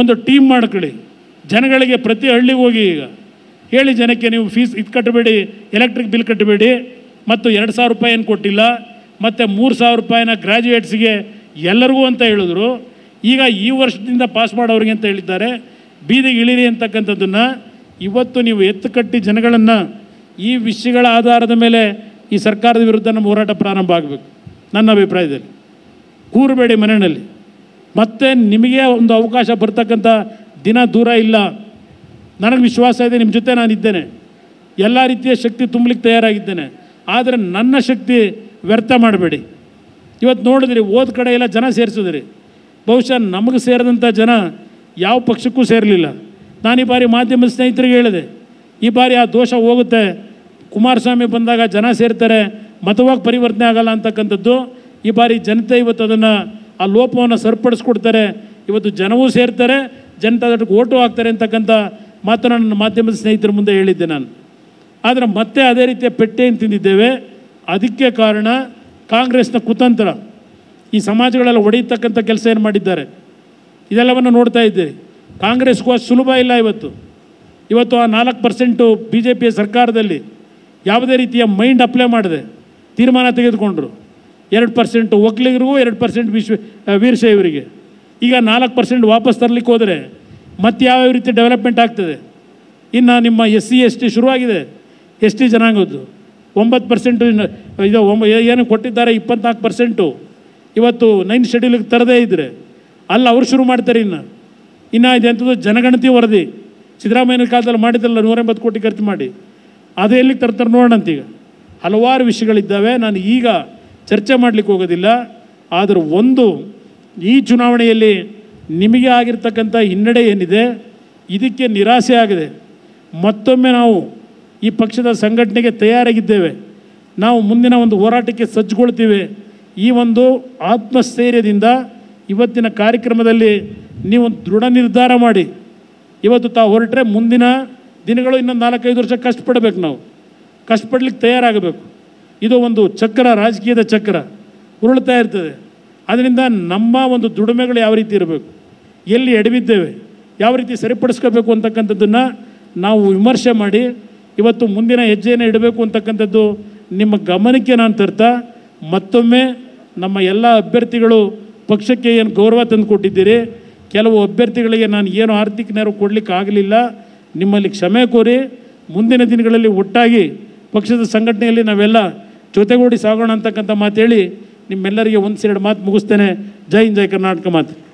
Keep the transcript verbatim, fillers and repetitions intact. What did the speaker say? ಒಂದು ಟೀಮ್ ಮಾಡ್ಕೊಳ್ಳಿ. ಜನಗಳಿಗೆ ಪ್ರತಿ ಹಳ್ಳಿಗೆ ಹೋಗಿ ಈಗ ಹೇಳಿ, ಜನಕ್ಕೆ ನೀವು ಫೀಸ್ ಇದು ಕಟ್ಟಬೇಡಿ, ಎಲೆಕ್ಟ್ರಿಕ್ ಬಿಲ್ ಕಟ್ಟಬೇಡಿ, ಮತ್ತು ಎರಡು ಸಾವಿರ ರೂಪಾಯಿ ಏನು ಕೊಟ್ಟಿಲ್ಲ, ಮತ್ತು ಮೂರು ಸಾವಿರ ರೂಪಾಯಿನ ಗ್ರ್ಯಾಜುಯೇಟ್ಸ್ಗೆ ಎಲ್ಲರಿಗೂ ಅಂತ ಹೇಳಿದ್ರು. ಈಗ ಈ ವರ್ಷದಿಂದ ಪಾಸ್ ಮಾಡೋರಿಗೆ ಅಂತ ಹೇಳಿದ್ದಾರೆ. ಬೀದಿಗೆ ಇಳಿರಿ ಅಂತಕ್ಕಂಥದ್ದನ್ನು ಇವತ್ತು ನೀವು ಎತ್ತು ಕಟ್ಟಿ ಜನಗಳನ್ನು ಈ ವಿಷಯಗಳ ಆಧಾರದ ಮೇಲೆ ಈ ಸರ್ಕಾರದ ವಿರುದ್ಧ ನಮ್ಮ ಹೋರಾಟ ಪ್ರಾರಂಭ ಆಗಬೇಕು. ನನ್ನ ಅಭಿಪ್ರಾಯದಲ್ಲಿ ಕೂರಬೇಡಿ ಮನೆಯಲ್ಲಿ, ಮತ್ತೆ ನಿಮಗೆ ಒಂದು ಅವಕಾಶ ಬರ್ತಕ್ಕಂಥ ದಿನ ದೂರ ಇಲ್ಲ. ನನಗೆ ವಿಶ್ವಾಸ ಇದೆ, ನಿಮ್ಮ ಜೊತೆ ನಾನಿದ್ದೇನೆ, ಎಲ್ಲ ರೀತಿಯ ಶಕ್ತಿ ತುಂಬಲಿಕ್ಕೆ ತಯಾರಾಗಿದ್ದೇನೆ. ಆದರೆ ನನ್ನ ಶಕ್ತಿ ವ್ಯರ್ಥ ಮಾಡಬೇಡಿ. ಇವತ್ತು ನೋಡಿದ್ರಿ, ಓದ್ ಕಡೆ ಎಲ್ಲ ಜನ ಸೇರಿಸಿದ್ರಿ, ಬಹುಶಃ ನಮಗೆ ಸೇರಿದಂಥ ಜನ ಯಾವ ಪಕ್ಷಕ್ಕೂ ಸೇರಲಿಲ್ಲ. ನಾನು ಈ ಬಾರಿ ಮಾಧ್ಯಮದ ಸ್ನೇಹಿತರಿಗೆ ಹೇಳಿದೆ, ಈ ಬಾರಿ ಆ ದೋಷ ಹೋಗುತ್ತೆ, ಕುಮಾರಸ್ವಾಮಿ ಬಂದಾಗ ಜನ ಸೇರ್ತಾರೆ, ಮತವಾಗಿ ಪರಿವರ್ತನೆ ಆಗಲ್ಲ ಅಂತಕ್ಕಂಥದ್ದು. ಈ ಬಾರಿ ಜನತೆ ಇವತ್ತು ಅದನ್ನು, ಆ ಲೋಪವನ್ನು ಸರಿಪಡಿಸ್ಕೊಡ್ತಾರೆ. ಇವತ್ತು ಜನವೂ ಸೇರ್ತಾರೆ, ಜನತಾದೊಟ್ಟಿಗೆ ಓಟು ಹಾಕ್ತಾರೆ ಅಂತಕ್ಕಂಥ ಮಾತನ್ನು ನನ್ನ ಮಾಧ್ಯಮದ ಸ್ನೇಹಿತರ ಮುಂದೆ ಹೇಳಿದ್ದೆ ನಾನು. ಆದರೆ ಮತ್ತೆ ಅದೇ ರೀತಿಯ ಪೆಟ್ಟೆಯನ್ನು ತಿಂದಿದ್ದೇವೆ. ಅದಕ್ಕೆ ಕಾರಣ ಕಾಂಗ್ರೆಸ್ನ ಕುತಂತ್ರ, ಈ ಸಮಾಜಗಳೆಲ್ಲ ಹೊಡೆಯತಕ್ಕಂಥ ಕೆಲಸ ಏನು ಮಾಡಿದ್ದಾರೆ, ಇದೆಲ್ಲವನ್ನು ನೋಡ್ತಾ ಇದ್ದೀರಿ. ಕಾಂಗ್ರೆಸ್ಗೂ ಅಷ್ಟು ಸುಲಭ ಇಲ್ಲ. ಇವತ್ತು ಇವತ್ತು ಆ ನಾಲ್ಕು ಪರ್ಸೆಂಟು ಬಿ ಜೆ ಪಿಯ ಸರ್ಕಾರದಲ್ಲಿ ಯಾವುದೇ ರೀತಿಯ ಮೈಂಡ್ ಅಪ್ಲೈ ಮಾಡಿದೆ, ತೀರ್ಮಾನ ತೆಗೆದುಕೊಂಡರು. ಎರಡು ಪರ್ಸೆಂಟ್ ಒಕ್ಕಲಿಗರಿಗೂ, ಎರಡು ಪರ್ಸೆಂಟ್ ವಿಶ್ವ ವೀರಶೈವರಿಗೆ. ಈಗ ನಾಲ್ಕು ಪರ್ಸೆಂಟ್ ವಾಪಸ್ ತರಲಿಕ್ಕೆ ಹೋದರೆ ಮತ್ತೆ ಯಾವ್ಯಾವ ರೀತಿ ಡೆವಲಪ್ಮೆಂಟ್ ಆಗ್ತದೆ? ಇನ್ನು ನಿಮ್ಮ ಎಸ್ ಸಿ ಎಸ್ ಟಿ ಶುರುವಾಗಿದೆ, ಎಸ್ ಟಿ ಜನಾಂಗದ್ದು ಒಂಬತ್ತು ಪರ್ಸೆಂಟು ಇದು ಒಂಬ ಏನು ಕೊಟ್ಟಿದ್ದಾರೆ, ಇಪ್ಪತ್ತ್ನಾಲ್ಕು ಪರ್ಸೆಂಟು ಇವತ್ತು ನೈನ್ ಶೆಡ್ಯೂಲ್ಗೆ ತರದೇ ಇದ್ದರೆ ಅಲ್ಲ ಅವ್ರು ಶುರು ಮಾಡ್ತಾರೆ. ಇನ್ನು ಇನ್ನು ಇದೆಂಥದ್ದು ಜನಗಣತಿ ವರದಿ ಸಿದ್ದರಾಮಯ್ಯನ ಕಾಲದಲ್ಲಿ ಮಾಡಿದ್ರಲ್ಲ, ನೂರ ಎಂಬತ್ತು ಕೋಟಿ ಖರ್ಚು ಮಾಡಿ, ಅದು ಎಲ್ಲಿಗೆ ತರ್ತಾರೆ ನೋಡೋಣಂತೀಗ. ಹಲವಾರು ವಿಷಯಗಳಿದ್ದಾವೆ, ನಾನು ಈಗ ಚರ್ಚೆ ಮಾಡಲಿಕ್ಕೆ ಹೋಗೋದಿಲ್ಲ. ಆದರೆ ಒಂದು, ಈ ಚುನಾವಣೆಯಲ್ಲಿ ನಿಮಗೆ ಆಗಿರ್ತಕ್ಕಂಥ ಹಿನ್ನಡೆ ಏನಿದೆ, ಇದಕ್ಕೆ ನಿರಾಸೆ ಆಗಿದೆ. ಮತ್ತೊಮ್ಮೆ ನಾವು ಈ ಪಕ್ಷದ ಸಂಘಟನೆಗೆ ತಯಾರಾಗಿದ್ದೇವೆ, ನಾವು ಮುಂದಿನ ಒಂದು ಹೋರಾಟಕ್ಕೆ ಸಜ್ಜುಗೊಳ್ತೀವಿ. ಈ ಒಂದು ಆತ್ಮಸ್ಥೈರ್ಯದಿಂದ ಇವತ್ತಿನ ಕಾರ್ಯಕ್ರಮದಲ್ಲಿ ನೀವು ದೃಢ ನಿರ್ಧಾರ ಮಾಡಿ ಇವತ್ತು ತಾವು ಹೊರಟ್ರೆ, ಮುಂದಿನ ದಿನಗಳು ಇನ್ನೊಂದು ನಾಲ್ಕೈದು ವರ್ಷ ಕಷ್ಟಪಡಬೇಕು, ನಾವು ಕಷ್ಟಪಡ್ಲಿಕ್ಕೆ ತಯಾರಾಗಬೇಕು. ಇದು ಒಂದು ಚಕ್ರ, ರಾಜಕೀಯದ ಚಕ್ರ ಉರುಳ್ತಾ ಇರ್ತದೆ. ಅದರಿಂದ ನಮ್ಮ ಒಂದು ದುಡಿಮೆಗಳು ಯಾವ ರೀತಿ ಇರಬೇಕು, ಎಲ್ಲಿ ಎಡವಿದ್ದೇವೆ, ಯಾವ ರೀತಿ ಸರಿಪಡಿಸ್ಕೋಬೇಕು ಅಂತಕ್ಕಂಥದ್ದನ್ನು ನಾವು ವಿಮರ್ಶೆ ಮಾಡಿ ಇವತ್ತು ಮುಂದಿನ ಹೆಜ್ಜೆಯನ್ನು ಇಡಬೇಕು ಅಂತಕ್ಕಂಥದ್ದು ನಿಮ್ಮ ಗಮನಕ್ಕೆ ನಾನು ತರ್ತಾ, ಮತ್ತೊಮ್ಮೆ ನಮ್ಮ ಎಲ್ಲ ಅಭ್ಯರ್ಥಿಗಳು ಪಕ್ಷಕ್ಕೆ ಏನು ಗೌರವ ತಂದುಕೊಟ್ಟಿದ್ದೀರಿ, ಕೆಲವು ಅಭ್ಯರ್ಥಿಗಳಿಗೆ ನಾನು ಏನು ಆರ್ಥಿಕ ನೆರವು ಕೊಡಲಿಕ್ಕೆ ಆಗಲಿಲ್ಲ, ನಿಮ್ಮಲ್ಲಿ ಕ್ಷಮೆ ಕೋರಿ ಮುಂದಿನ ದಿನಗಳಲ್ಲಿ ಒಟ್ಟಾಗಿ ಪಕ್ಷದ ಸಂಘಟನೆಯಲ್ಲಿ ನಾವೆಲ್ಲ ಜೊತೆಗೂಡಿ ಸಾಗೋಣ ಅಂತಕ್ಕಂಥ ಮಾತೇಳಿ ನಿಮ್ಮೆಲ್ಲರಿಗೆ ಒಂದು ಎರಡು ಮಾತು ಮುಗಿಸ್ತೇನೆ. ಜೈ ಹಿಂದ್, ಜೈ ಕರ್ನಾಟಕ ಮಾತು.